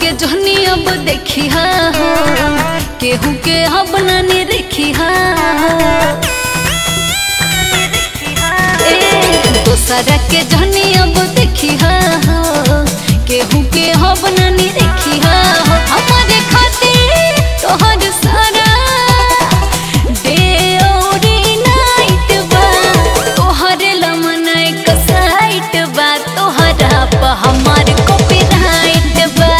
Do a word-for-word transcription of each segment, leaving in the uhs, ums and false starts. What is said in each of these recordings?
के जोहनी अब देखी हा केहू के अब नानी देखी हा दोसरा के जोहनी अब देखी हा केहू के अब नानी देखी हा हमारे खातिर तोहर सारा डे और नाइट बा तोहरे लमनाई कसाइट बा तोहरा पा हमार कॉपीराइट बा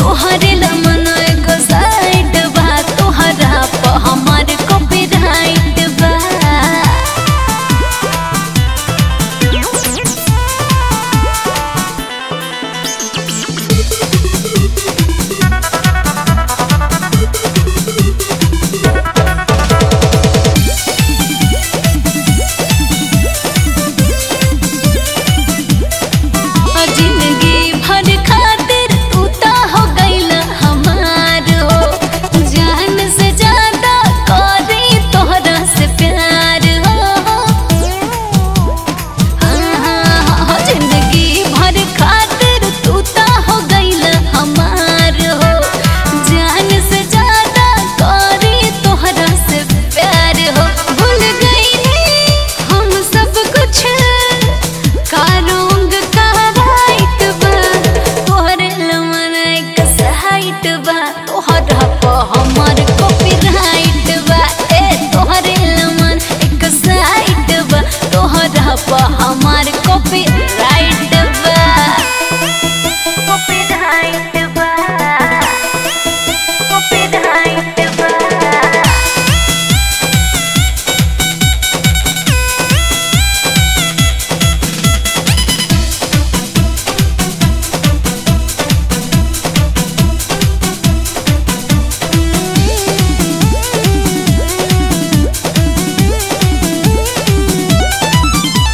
तोहरे लमनाई कसाइट बा तोहरा पा हमार कॉपीराइट बा।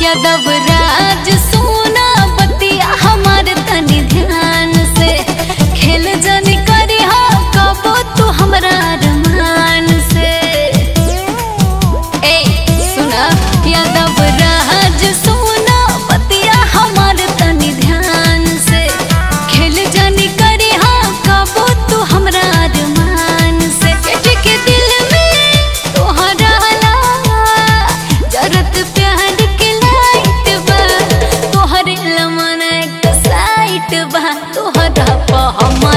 यादव राज सोना बतिया हमारे तनी ध्यान से खेल जानी करी हा कबो तू हमारा अरमान से ए सुना यादव राज सोना बतिया हमारे तनी ध्यान से खेल जानी करी हा कबो तू हमारा अरमान से के दिल में तोहरा जरूरत प्यार तोहरा पा हमार